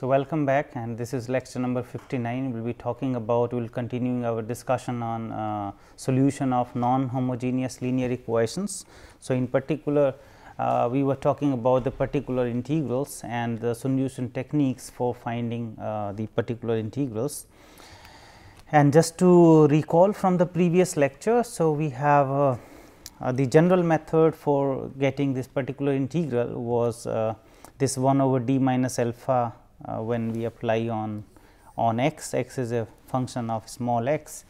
So, welcome back, and this is lecture number 59. We will be talking about, we will continuing our discussion on solution of non-homogeneous linear equations. So, in particular, we were talking about the particular integrals and the solution techniques for finding the particular integrals. And just to recall from the previous lecture, so we have the general method for getting this particular integral was this 1 over d minus alpha. When we apply on x, x is a function of small x,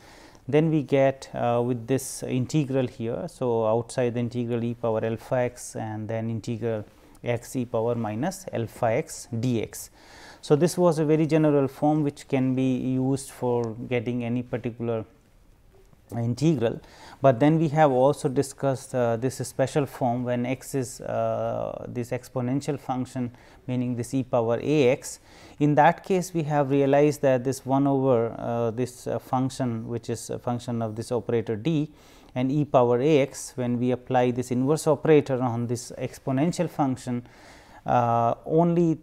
then we get with this integral here. So, outside the integral e power alpha x and then integral x e power minus alpha x dx. So, this was a very general form which can be used for getting any particular integral, but then we have also discussed this special form when x is this exponential function, meaning this e power a x. In that case, we have realized that this 1 over this function, which is a function of this operator d, and e power a x, when we apply this inverse operator on this exponential function, only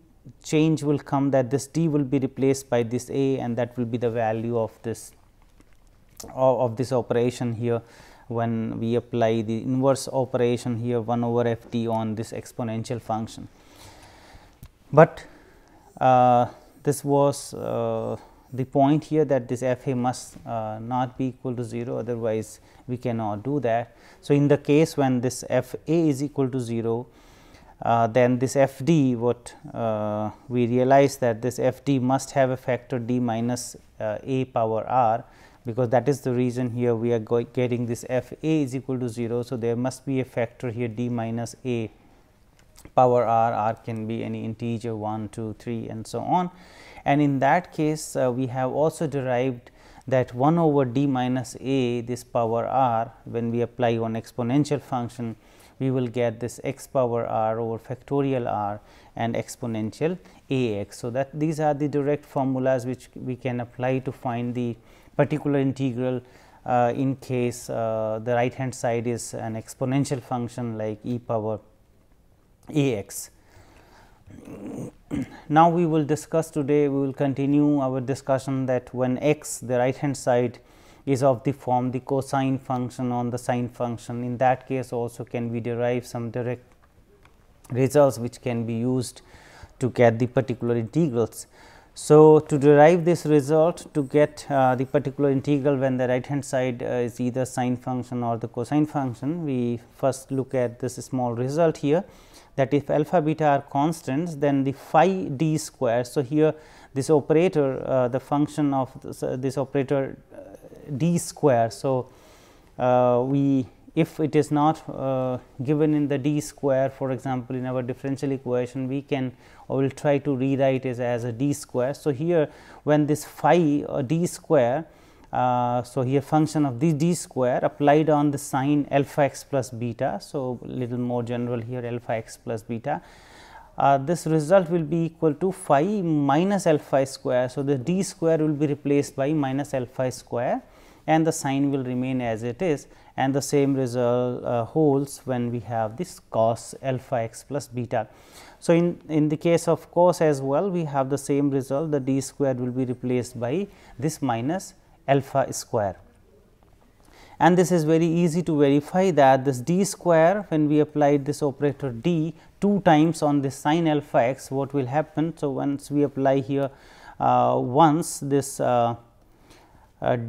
change will come that this d will be replaced by this a, and that will be the value of this operation here when we apply the inverse operation here 1 over f t on this exponential function. But this was the point here that this f a must not be equal to 0, otherwise we cannot do that. So, in the case when this f a is equal to 0, then this f d, what we realize that this f d must have a factor d minus a power r, because that is the reason here we are getting this f a is equal to 0. So, there must be a factor here d minus a power r, r can be any integer 1, 2, 3 and so on. And in that case, we have also derived that 1 over d minus a this power r, when we apply on exponential function, we will get this x power r over factorial r and exponential a x. So, that these are the direct formulas which we can apply to find the particular integral in case the right hand side is an exponential function like e power a x. Now, we will discuss today, we will continue our discussion that when x, the right hand side is of the form the cosine function on the sine function, in that case also can we derive some direct results which can be used to get the particular integrals. So, to derive this result, to get the particular integral when the right hand side is either sine function or the cosine function, we first look at this small result here, that if alpha beta are constants, then the phi d square. So, here this operator, the function of this operator d square. So, if it is not given in the d square, for example, in our differential equation, we can or will try to rewrite it as a d square. So, here when this phi or d square, so here function of this d square applied on the sine alpha x plus beta. So, little more general here alpha x plus beta, this result will be equal to phi minus alpha square. So, the d square will be replaced by minus alpha square, and the sine will remain as it is, and the same result holds when we have this cos alpha x plus beta. So, in the case of cos as well, we have the same result, the d square will be replaced by this minus alpha square. And this is very easy to verify that this d square, when we applied this operator d 2 times on this sine alpha x, what will happen. So, once we apply here once this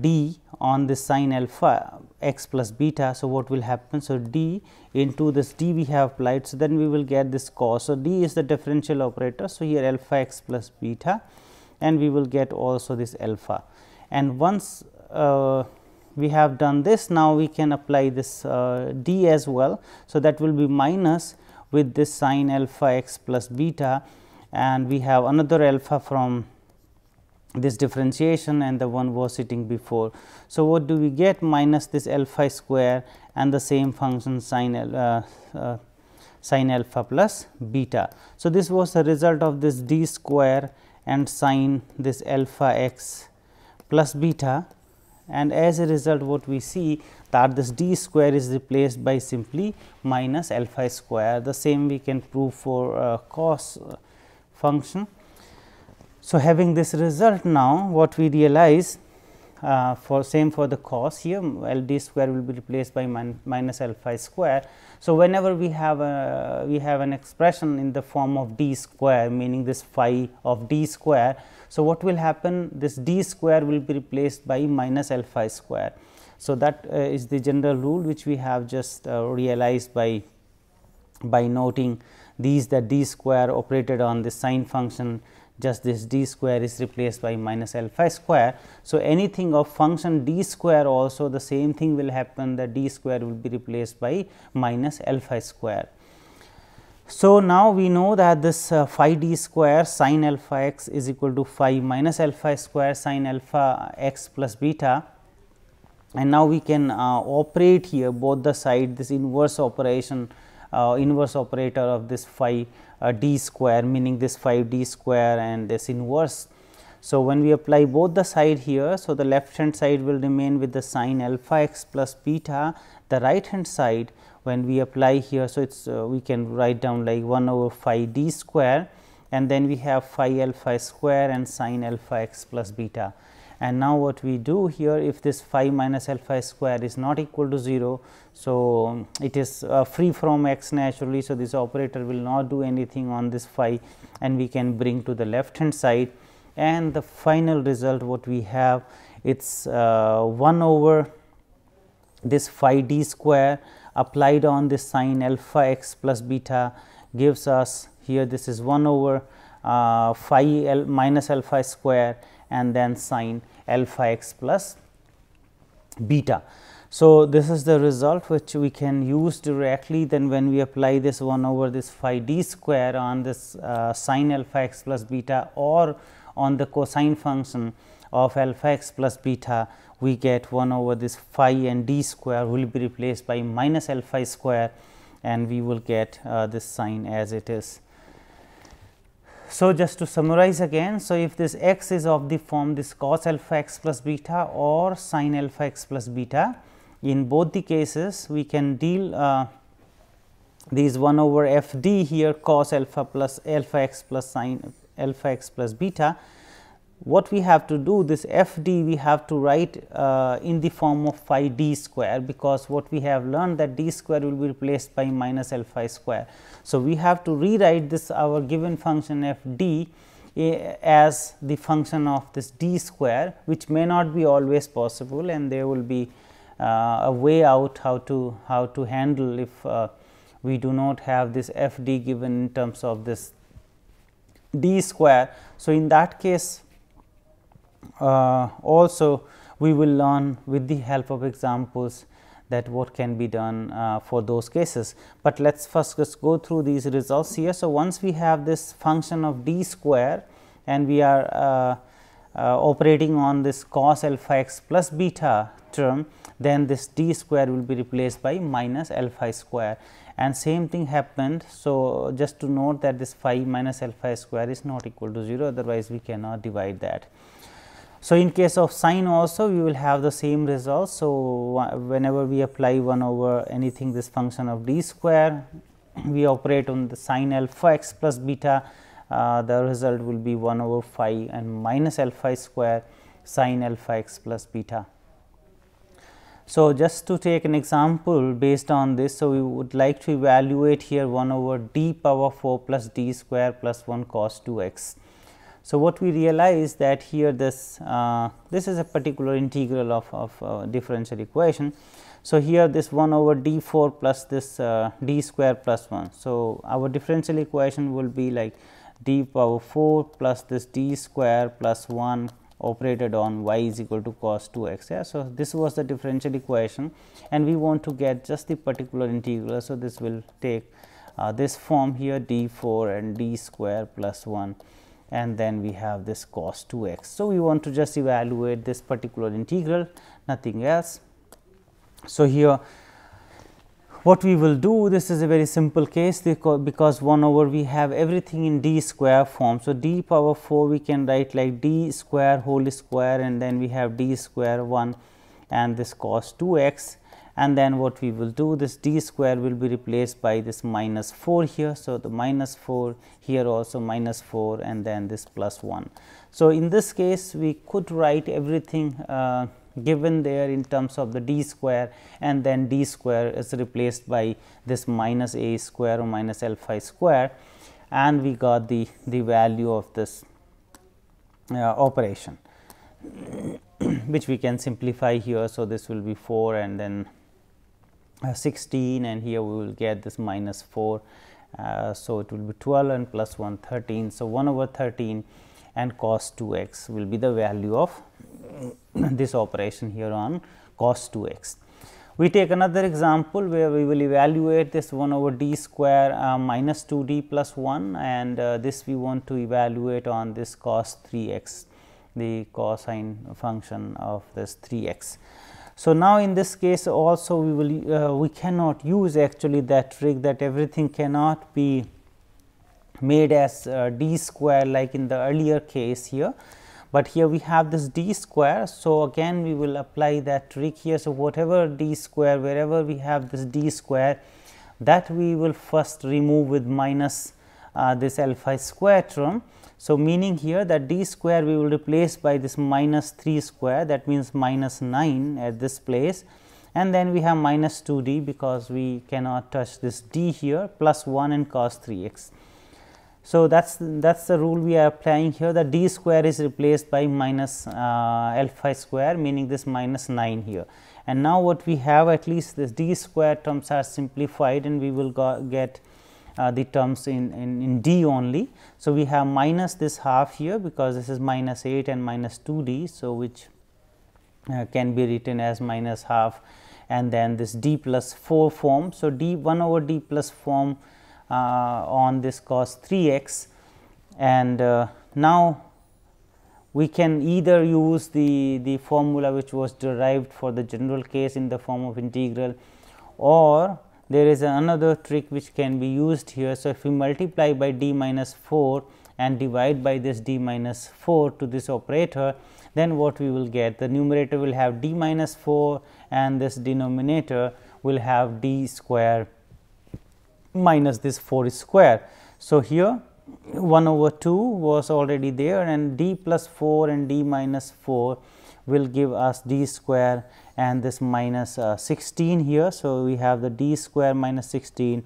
d on this sine alpha x plus beta. So, what will happen? So, d into this d we have applied. So, then we will get this cos. So, d is the differential operator. So, here alpha x plus beta and we will get also this alpha. And once we have done this, now we can apply this d as well. So, that will be minus with this sine alpha x plus beta, and we have another alpha from this differentiation, and the one was sitting before. So, what do we get? Minus this alpha square and the same function sine alpha plus beta. So, this was the result of this d square and sine this alpha x plus beta, and as a result what we see that this d square is replaced by simply minus alpha square. The same we can prove for cos function. So, having this result, now what we realize for same for the cos here, well, d square will be replaced by minus alpha square. So, whenever we have an expression in the form of d square, meaning this phi of d square. So, what will happen? This d square will be replaced by minus alpha square. So, that is the general rule which we have just realized by noting these, that d square operated on the sine function, just this d square is replaced by minus alpha square. So, anything of function d square also the same thing will happen, that d square will be replaced by minus alpha square. So, now we know that this phi d square sine alpha x is equal to phi minus alpha square sine alpha x plus beta, and now we can operate here both the side this inverse operation, inverse operator of this phi d square, meaning this phi d square and this inverse. So, when we apply both the side here, so the left hand side will remain with the sine alpha x plus beta, the right hand side when we apply here. So, it is we can write down like 1 over phi d square, and then we have phi alpha square and sine alpha x plus beta. And now, what we do here, if this phi minus alpha square is not equal to 0. So, it is free from x naturally. So, this operator will not do anything on this phi, and we can bring to the left hand side, and the final result what we have, it is 1 over this phi d square applied on this sine alpha x plus beta gives us here, this is 1 over phi minus alpha square and then sine alpha x plus beta. So, this is the result which we can use directly then when we apply this 1 over this phi d square on this sine alpha x plus beta or on the cosine function of alpha x plus beta, we get 1 over this phi and d square will be replaced by minus alpha square, and we will get this sine as it is. So, just to summarize again, so if this x is of the form this cos alpha x plus beta or sin alpha x plus beta, in both the cases we can deal these 1 over f d here cos alpha plus alpha x plus sin alpha x plus beta. What we have to do, this f d we have to write in the form of phi d square, because what we have learned that d square will be replaced by minus alpha square. So, we have to rewrite this our given function f d as the function of this d square, which may not be always possible, and there will be a way out how to handle if we do not have this f d given in terms of this d square. So, in that case also we will learn with the help of examples that what can be done for those cases. But let us first just go through these results here. So, once we have this function of d square and we are operating on this cos alpha x plus beta term, then this d square will be replaced by minus alpha square, and same thing happened. So, just to note that this phi minus alpha square is not equal to 0, otherwise we cannot divide that. So, in case of sine also we will have the same result. So, whenever we apply 1 over anything this function of d square, we operate on the sine alpha x plus beta, the result will be 1 over phi and minus alpha square sine alpha x plus beta. So, just to take an example based on this, so we would like to evaluate here 1 over d power 4 plus d square plus 1 cos 2 x. So, what we realize that here this is a particular integral of differential equation. So, here this 1 over d 4 plus this d square plus 1. So, our differential equation will be like d power 4 plus this d square plus 1 operated on y is equal to cos 2 x. Yeah. So, this was the differential equation and we want to get just the particular integral. So, this will take this form here d 4 and d square plus 1 and then we have this cos 2 x. So, we want to just evaluate this particular integral, nothing else. So, here what we will do, this is a very simple case because 1 over we have everything in d square form. So, d power 4 we can write like d square whole square and then we have d square 1 and this cos 2 x. And then what we will do, this d square will be replaced by this minus 4 here. So, the minus 4 here also minus 4 and then this plus 1. So, in this case we could write everything given there in terms of the d square and then d square is replaced by this minus a square or minus alpha square and we got the value of this operation which we can simplify here. So, this will be 4 and then 16 and here we will get this minus 4. So, it will be 12 and plus 1 13. So, 1 over 13 and cos 2 x will be the value of this operation here on cos 2 x. We take another example where we will evaluate this 1 over d square minus 2 d plus 1 and this we want to evaluate on this cos 3 x, the cosine function of this 3 x. So, now in this case also we will we cannot use actually that trick that everything cannot be made as d square like in the earlier case here, but here we have this d square. So, again we will apply that trick here. So, whatever d square wherever we have this d square that we will first remove with minus this alpha square term. So, meaning here that d square we will replace by this minus 3 square, that means minus 9 at this place and then we have minus 2 d because we cannot touch this d here plus 1 and cos 3 x. So, that's the rule we are applying here, that d square is replaced by minus alpha square, meaning this minus 9 here. And now, what we have, at least this d square terms are simplified and we will get the terms in d only. So, we have minus this half here because this is minus 8 and minus 2 d. So, which can be written as minus half and then this d plus 4 form. So, d 1 over d plus form on this cos 3 x and now we can either use the formula which was derived for the general case in the form of integral or there is another trick which can be used here. So, if we multiply by d minus 4 and divide by this d minus 4 to this operator, then what we will get, the numerator will have d minus 4 and this denominator will have d square minus this 4 square. So, here 1 over 2 was already there and d plus 4 and d minus 4 will give us d square and this minus 16 here. So, we have the d square minus 16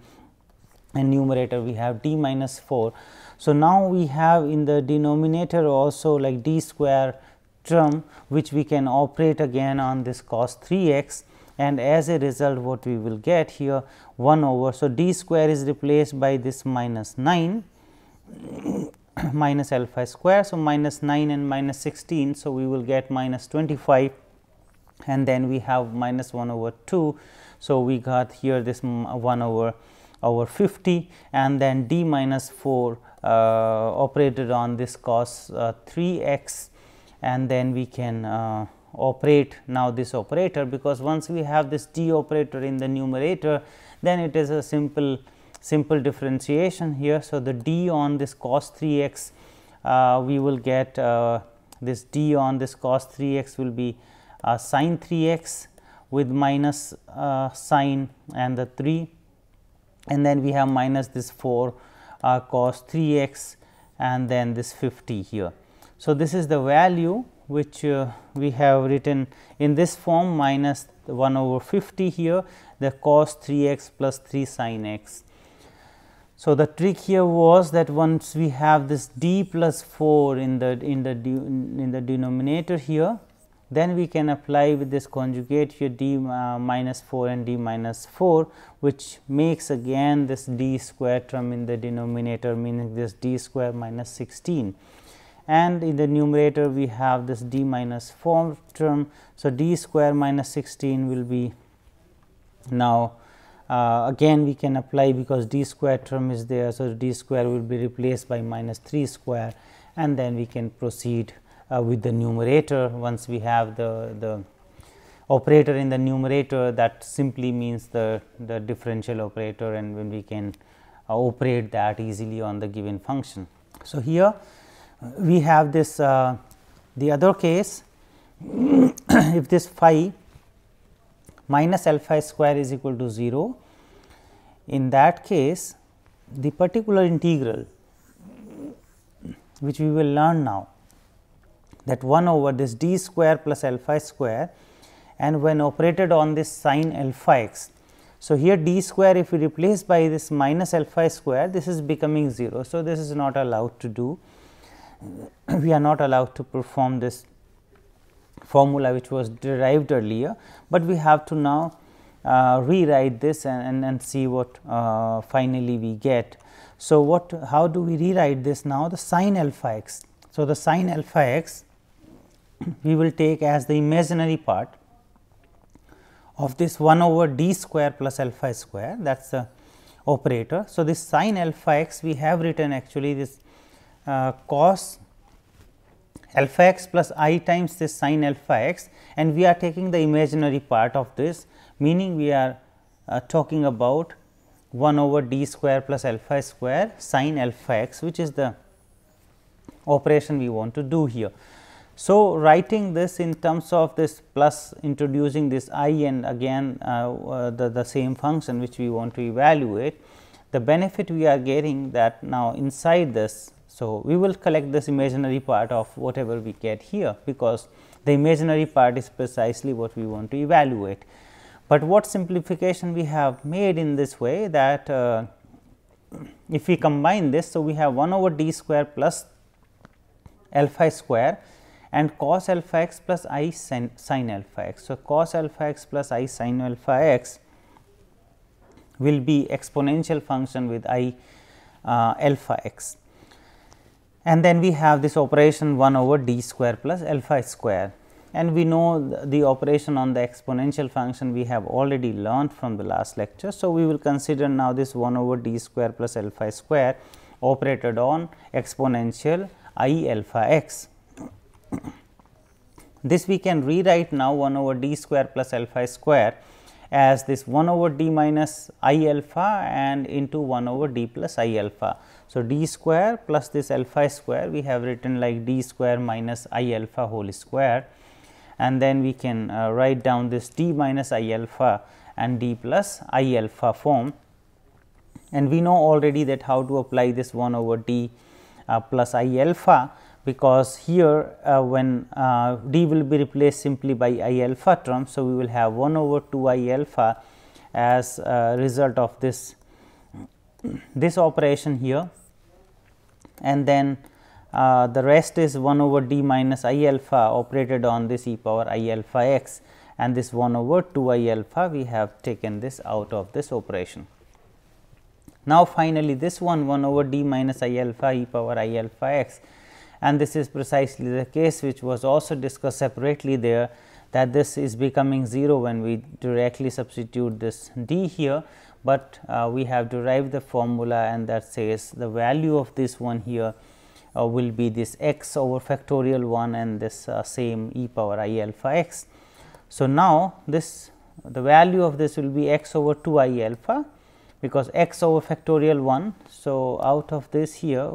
and numerator we have d minus 4. So, now we have in the denominator also like d square term which we can operate again on this cos 3 x. And as a result what we will get here 1 over. So, d square is replaced by this minus 9 minus alpha square. So, minus 9 and minus 16. So, we will get minus 25 and then we have minus 1 over 2. So, we got here this 1 over 50 and then d minus 4 operated on this cos 3 x and then we can operate now this operator, because once we have this d operator in the numerator then it is a simple differentiation here. So, the d on this cos 3 x we will get this d on this cos 3 x will be sin 3 x with minus sin and the 3 and then we have minus this 4 cos 3 x and then this 50 here. So, this is the value which we have written in this form minus 1 over 50 here, the cos 3 x plus 3 sin x. So, the trick here was that once we have this d plus 4 in the denominator here, then we can apply with this conjugate here d minus 4 and d minus 4, which makes again this d square term in the denominator, meaning this d square minus 16. And in the numerator we have this d minus 4 term. So, d square minus 16 will be now again we can apply because d square term is there. So, d square will be replaced by minus 3 square and then we can proceed with the numerator. Once we have the operator in the numerator, that simply means the differential operator, and when we can operate that easily on the given function. So, here we have this the other case if this phi minus alpha square is equal to 0, in that case the particular integral which we will learn now, that 1 over this d square plus alpha square, and when operated on this sine alpha x. So, here d square if we replace by this minus alpha square, this is becoming 0. So, this is not allowed to do, we are not allowed to perform this formula which was derived earlier, but we have to now rewrite this and see what finally we get. So, how do we rewrite this now? The sine alpha x. So, the sine alpha x we will take as the imaginary part of this 1 over d square plus alpha square, that is the operator. So, this sine alpha x we have written actually this cos alpha x plus I times this sine alpha x, and we are taking the imaginary part of this, meaning we are talking about 1 over d square plus alpha square sine alpha x, which is the operation we want to do here. So, writing this in terms of this plus introducing this I and again the same function which we want to evaluate, the benefit we are getting that now inside this. So, we will collect this imaginary part of whatever we get here, because the imaginary part is precisely what we want to evaluate. But what simplification we have made in this way that if we combine this, so we have 1 over d square plus alpha square and cos alpha x plus I sin alpha x. So, cos alpha x plus I sin alpha x will be exponential function with I alpha x. And then we have this operation 1 over d square plus alpha square, and we know the operation on the exponential function we have already learned from the last lecture. So, we will consider now this 1 over d square plus alpha square operated on exponential I alpha x. This we can rewrite now 1 over d square plus alpha square as this 1 over d minus I alpha and into 1 over d plus I alpha. So, d square plus this alpha square we have written like d square minus I alpha whole square, and then we can write down this d minus I alpha and d plus I alpha form, and we know already that how to apply this 1 over d plus I alpha, because here when d will be replaced simply by I alpha term. So, we will have 1 over 2 I alpha as a result of this operation here, and then the rest is 1 over d minus I alpha operated on this e power I alpha x, and this 1 over 2 I alpha we have taken this out of this operation. Now, finally, this 1 over d minus I alpha e power I alpha x, and this is precisely the case which was also discussed separately there, that this is becoming 0 when we directly substitute this d here, but we have derived the formula, and that says the value of this one here will be this x over factorial 1 and this same e power I alpha x. So, now this the value of this will be x over 2 I alpha, because x over factorial 1. So, out of this here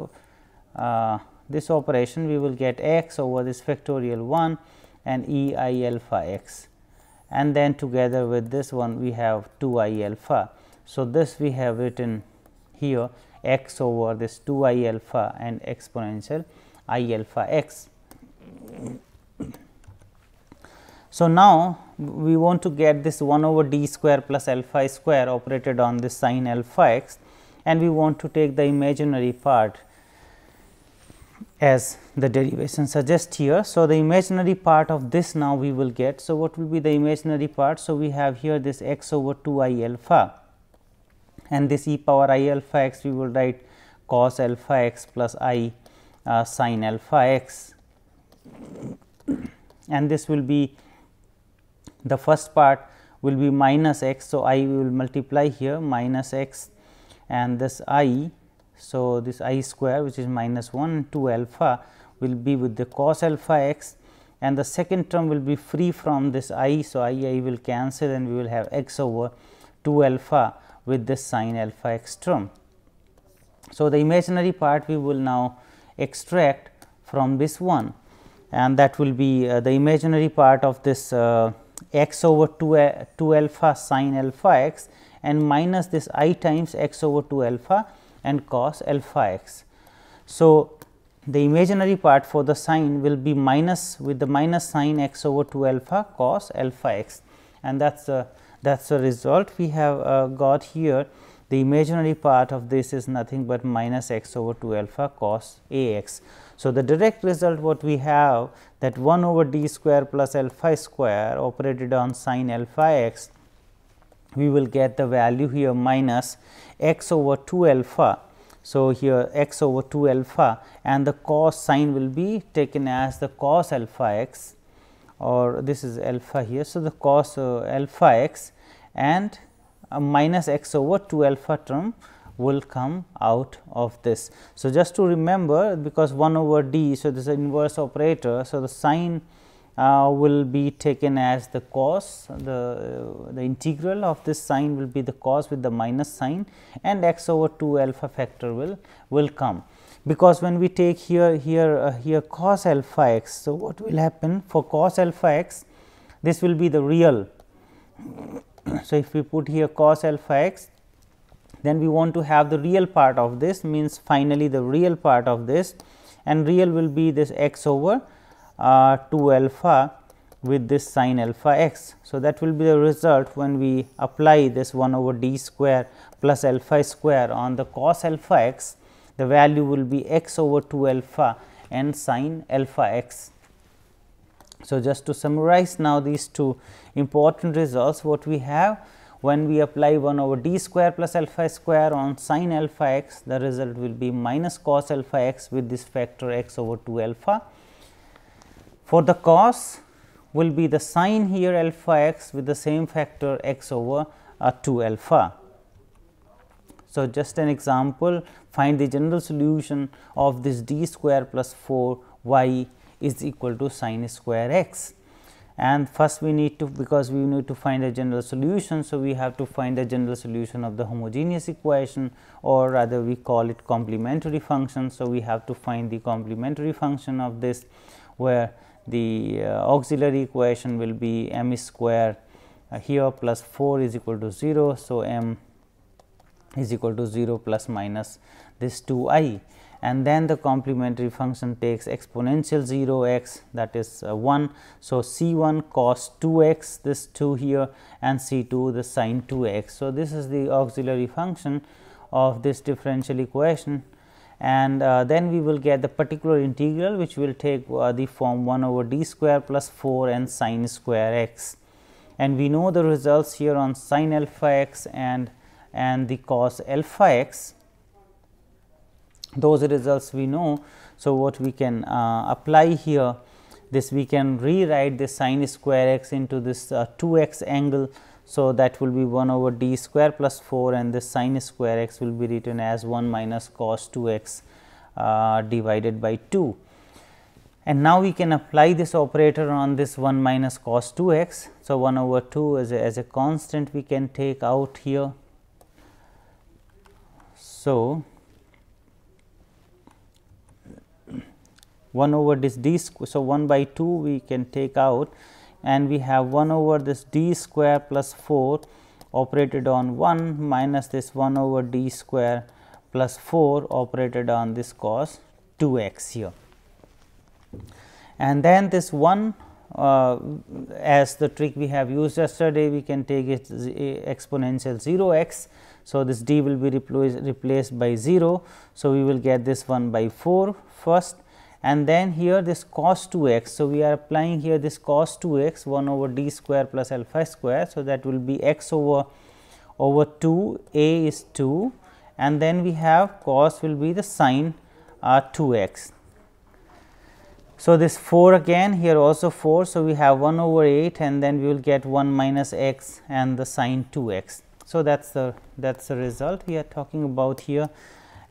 this operation we will get x over this factorial 1 and e I alpha x, and then together with this one we have 2 I alpha. So, this we have written here x over this 2 I alpha and exponential I alpha x. So, now we want to get this 1 over d square plus alpha square operated on this sine alpha x, and we want to take the imaginary part as the derivation suggests here. So, the imaginary part of this now we will get. So, what will be the imaginary part? So, we have here this x over 2 I alpha and this e power I alpha x we will write cos alpha x plus I sin alpha x, and this will be the first part will be minus x. So, I will multiply here minus x and this I. So, this I square which is minus 1 and 2 alpha will be with the cos alpha x, and the second term will be free from this I. So, I will cancel and we will have x over 2 alpha with this sin alpha x term. So, the imaginary part we will now extract from this one, and that will be the imaginary part of this x over 2 alpha sin alpha x and minus this I times x over 2 alpha and cos alpha x. So, the imaginary part for the sine will be minus with the minus sine x over 2 alpha cos alpha x, and that's the result we have got here. The imaginary part of this is nothing but minus x over 2 alpha cos a x. So, the direct result what we have, that 1 over d square plus alpha square operated on sin alpha x, we will get the value here minus x over 2 alpha. So, here x over 2 alpha and the cos sine will be taken as the cos alpha x, or this is alpha here. So, the cos alpha x and minus x over 2 alpha term will come out of this. So, just to remember, because 1 over d, so this is inverse operator. So, the sine will be taken as the cos, the integral of this sine will be the cos with the minus sine, and x over 2 alpha factor will come, because when we take here cos alpha x. So, what will happen for cos alpha x, this will be the real. So, if we put here cos alpha x, then we want to have the real part of this, means finally, the real part of this, and real will be this x over 2 alpha with this sin alpha x. So, that will be the result when we apply this 1 over d square plus alpha square on the cos alpha x, the value will be x over 2 alpha and sin alpha x. So, just to summarize now these two important results what we have, when we apply 1 over d square plus alpha square on sin alpha x, the result will be minus cos alpha x with this factor x over 2 alpha. For the cos will be the sine here alpha x with the same factor x over 2 alpha. So, just an example, find the general solution of this d square plus 4 y is equal to sine square x, and first we need to, because we need to find a general solution. So, we have to find a general solution of the homogeneous equation, or rather we call it complementary function. So, we have to find the complementary function of this, where the auxiliary equation will be m square here plus 4 is equal to 0. So, m is equal to 0 plus minus this 2 I, and then the complementary function takes exponential 0 x, that is 1. So, c 1 cos 2 x this 2 here, and c 2 the sin 2 x. So, this is the auxiliary function of this differential equation, and then we will get the particular integral which will take the form 1 over d square plus 4 and sin square x, and we know the results here on sin alpha x and the cos alpha x, those results we know. So, what we can apply here, this we can rewrite the sin square x into this 2 x angle. So, that will be 1 over d square plus 4 and the sin square x will be written as 1 minus cos 2 x divided by 2. And now, we can apply this operator on this 1 minus cos 2 x. So, 1 over 2 as a constant we can take out here. So, 1 over this d square. So, 1 by 2 we can take out, and we have 1 over this d square plus 4 operated on 1 minus this 1 over d square plus 4 operated on this cos 2 x here. And then this 1 as the trick we have used yesterday, we can take it exponential 0 x. So, this d will be replaced by 0. So, we will get this 1 by 4 first, and then here this cos 2x. So, we are applying here this cos 2x 1 over d square plus alpha square. So, that will be x over 2, a is 2, and then we have cos will be the sine 2x. So, this 4 again, here also 4. So, we have 1 over 8 and then we will get 1 minus x and the sine 2x. So, that's the result we are talking about here,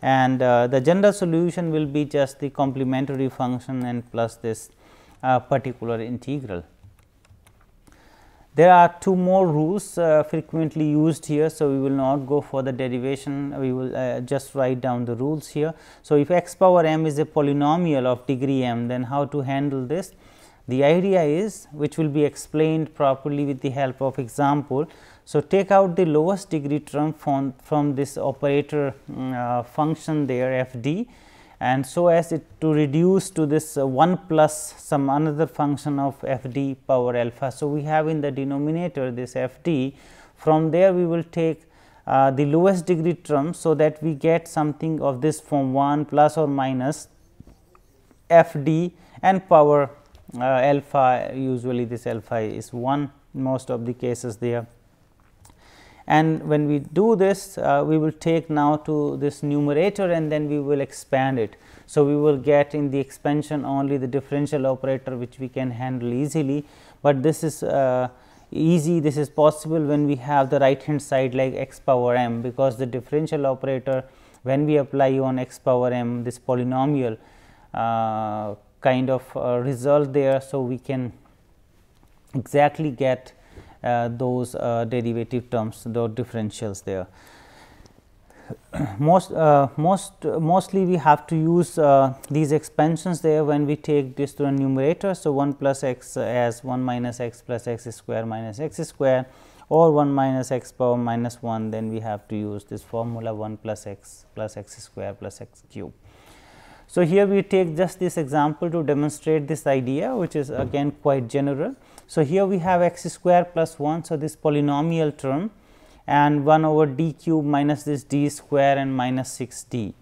and the general solution will be just the complementary function and plus this particular integral. There are two more rules frequently used here. So, we will not go for the derivation, we will just write down the rules here. So, if x power m is a polynomial of degree m, then how to handle this? The idea is, which will be explained properly with the help of example. So, take out the lowest degree term from this operator function there f d, and so as it to reduce to this 1 plus some another function of f d power alpha. So, we have in the denominator this f d, from there we will take the lowest degree term. So, that we get something of this form 1 plus or minus f d and power alpha, usually this alpha is 1 most of the cases there. And when we do this, we will take now to this numerator and then we will expand it. So, we will get in the expansion only the differential operator, which we can handle easily, but this is easy, this is possible when we have the right hand side like x power m, because the differential operator when we apply on x power m this polynomial kind of result there. So, we can exactly get those derivative terms, the differentials there. Mostly we have to use these expansions there when we take this to the numerator. So, 1 plus x as 1 minus x plus x square minus x square, or 1 minus x power minus 1, then we have to use this formula 1 plus x square plus x cube. So, here we take just this example to demonstrate this idea, which is again quite general. So, here we have x square plus 1. So, this polynomial term, and 1 over d cube minus this d square and minus 6 d.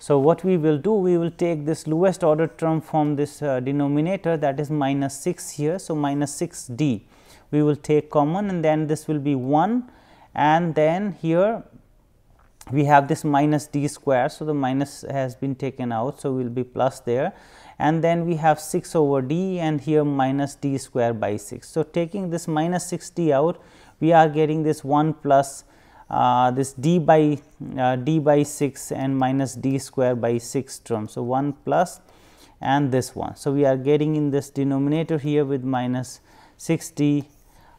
So, what we will do, we will take this lowest order term from this denominator, that is minus 6 here. So, minus 6 d we will take common, and then this will be 1, and then here we have this minus d square. So, the minus has been taken out. So, we will be plus there, and then we have 6 over d and here minus d square by 6. So, taking this minus 6 d out, we are getting this 1 plus this d by 6 and minus d square by 6 term. So, 1 plus and this one. So, we are getting in this denominator here with minus 6 d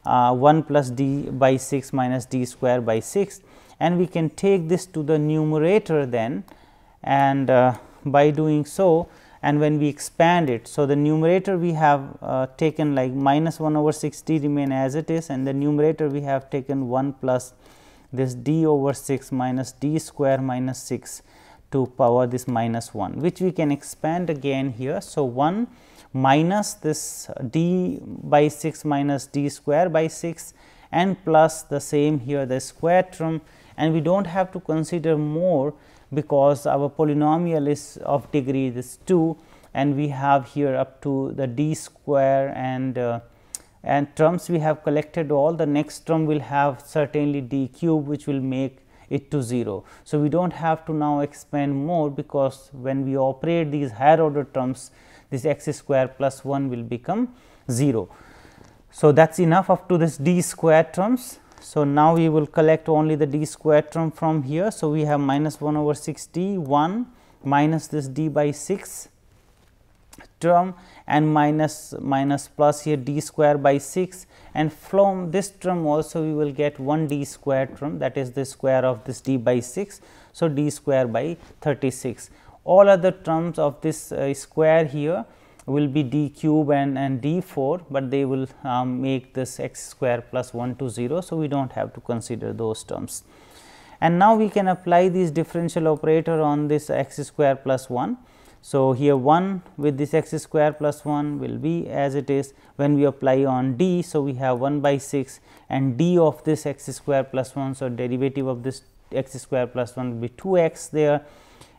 1 plus d by 6 minus d square by 6. And we can take this to the numerator then, and by doing so, and when we expand it. So, the numerator we have taken like minus 1 over 6 d remain as it is, and the numerator we have taken 1 plus this d over 6 minus d square minus 6 to power this minus 1, which we can expand again here. So, 1 minus this d by 6 minus d square by 6 and plus the same here the square term. And we do not have to consider more, because our polynomial is of degree this 2, and we have here up to the d square and terms we have collected all. The next term will have certainly d cube, which will make it to 0. So, we do not have to now expand more, because when we operate these higher order terms, this x square plus 1 will become 0. So, that is enough up to this d square terms. So, now we will collect only the d square term from here. So, we have minus 1 over 6 d 1 minus this d by 6 term and minus plus here d square by 6, and from this term also we will get 1 d square term, that is the square of this d by 6. So, d square by 36. All other terms of this square here will be d cube and d 4, but they will make this x square plus 1 to 0. So, we do not have to consider those terms. And now, we can apply this differential operator on this x square plus 1. So, here 1 with this x square plus 1 will be as it is when we apply on d. So, we have 1 by 6 and d of this x square plus 1. So, derivative of this x square plus 1 will be 2 x there,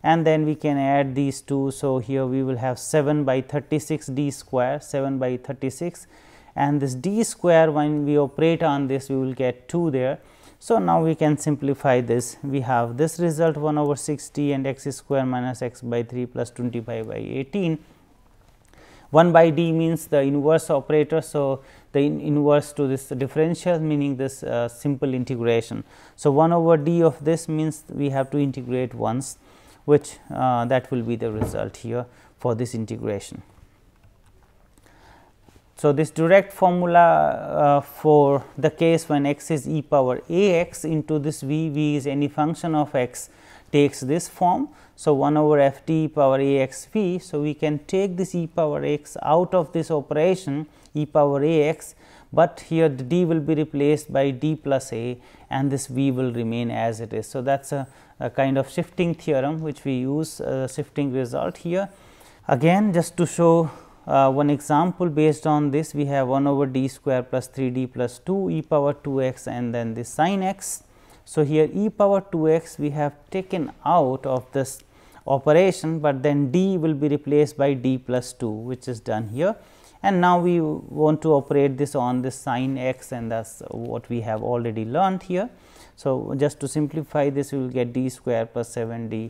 and then we can add these two. So, here we will have 7 by 36 d square, 7 by 36 and this d square, when we operate on this, we will get 2 there. So, now we can simplify this. We have this result 1 over 6t and x square minus x by 3 plus 25 by 18. 1 by d means the inverse operator. So, the inverse to this differential, meaning this simple integration. So, 1 over d of this means we have to integrate once, which that will be the result here for this integration. So, this direct formula for the case when x is e power a x into this v is any function of x, takes this form. So, 1 over f t e power a x v. So, we can take this e power x out of this operation e power a x, but here the d will be replaced by d plus a and this v will remain as it is. So, that is a kind of shifting theorem which we use, shifting result here. Again, just to show one example based on this, we have 1 over d square plus 3 d plus 2 e power 2 x and then this sin x. So, here e power 2 x we have taken out of this operation, but then d will be replaced by d plus 2, which is done here. And now, we want to operate this on this sin x, and that is what we have already learned here. So, just to simplify this, we will get d square plus 7 d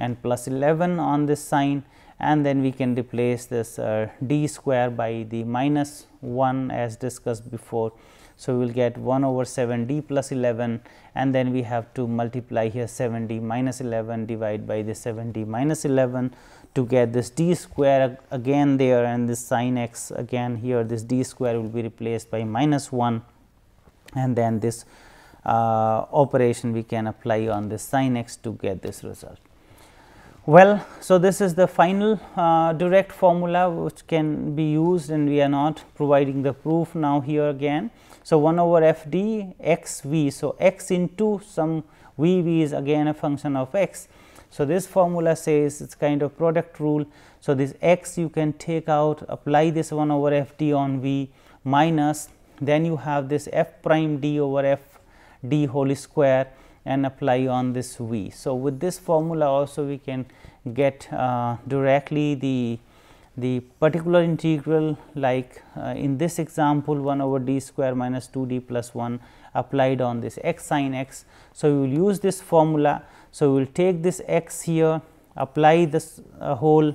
and plus 11 on this sin, and then we can replace this d square by the minus 1 as discussed before. So, we will get 1 over 7 d plus 11 and then we have to multiply here 7 d minus 11 divide by the 7 d minus 11 to get this d square again there, and this sin x again here, this d square will be replaced by minus 1 and then this operation we can apply on this sin x to get this result. Well, so this is the final direct formula which can be used, and we are not providing the proof now here again. So, 1 over f d x v. So, x into some v is again a function of x. So, this formula says it is kind of product rule. So, this x you can take out, apply this 1 over f d on v minus, then you have this f prime d over f d whole square and apply on this v. So, with this formula also we can get directly the particular integral, like in this example 1 over d square minus 2 d plus 1 applied on this x sin x. So, we will use this formula. So, we will take this x here, apply this whole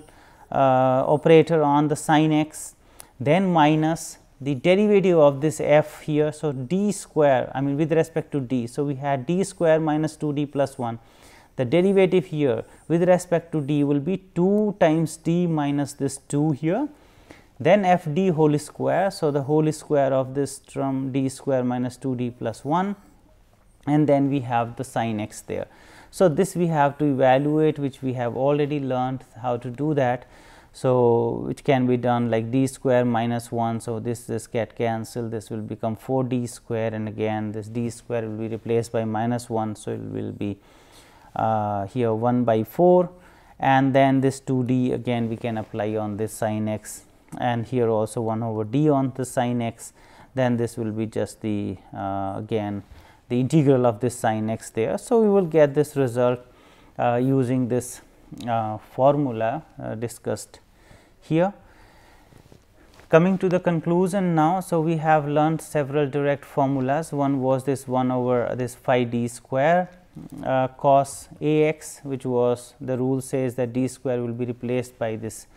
operator on the sin x, then minus the derivative of this f here. So, d square, I mean with respect to d. So, we had d square minus 2 d plus 1, the derivative here with respect to d will be 2 times d minus this 2 here, then f d whole square. So, the whole square of this term d square minus 2 d plus 1 and then we have the sin x there. So, this we have to evaluate, which we have already learned how to do that. So, which can be done like d square minus 1. So, this get cancelled, this will become 4 d square and again this d square will be replaced by minus 1. So, it will be here 1 by 4 and then this 2 d again we can apply on this sin x, and here also 1 over d on the sin x, then this will be just the again the integral of this sin x there. So, we will get this result using this formula discussed here. Coming to the conclusion now. So, we have learned several direct formulas. One was this 1 over this phi d square cos a x, which was the rule says that d square will be replaced by this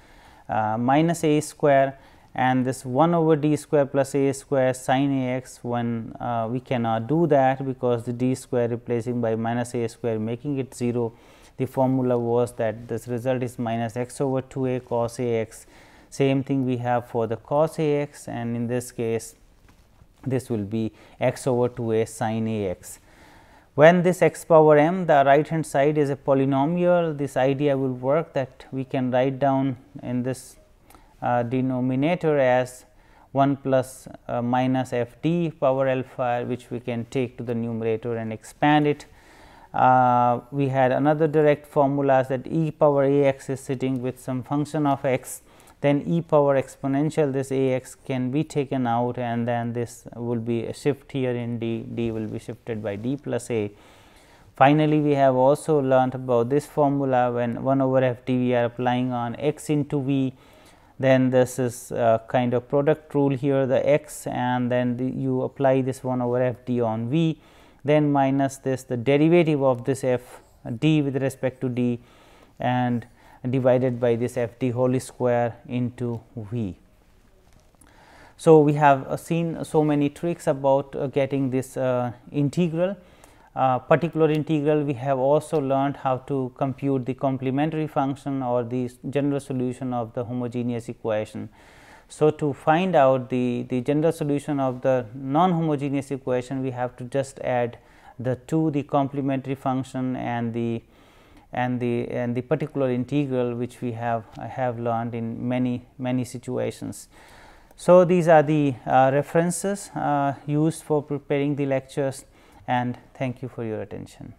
minus a square, and this 1 over d square plus a square sin a x, when we cannot do that because the d square replacing by minus a square making it 0. The formula was that this result is minus x over 2 a cos a x. Same thing we have for the cos a x, and in this case this will be x over 2 a sin a x. When this x power m, the right hand side is a polynomial, this idea will work that we can write down in this denominator as 1 plus minus f d power alpha, which we can take to the numerator and expand it. We had another direct formula that e power a x is sitting with some function of x, then e power exponential this a x can be taken out and then this will be a shift here in d, d will be shifted by d plus a. Finally, we have also learnt about this formula when 1 over f t we are applying on x into v, then this is kind of product rule here, the x, and then you apply this 1 over f t on v, then minus this the derivative of this f d with respect to d and divided by this f t whole square into v. So, we have seen so many tricks about getting this integral. Particular integral, we have also learned how to compute the complementary function or the general solution of the homogeneous equation. So, to find out the general solution of the non-homogeneous equation, we have to just add the two, the complementary function and the particular integral, which we have learned in many situations. So, these are the references used for preparing the lectures, and thank you for your attention.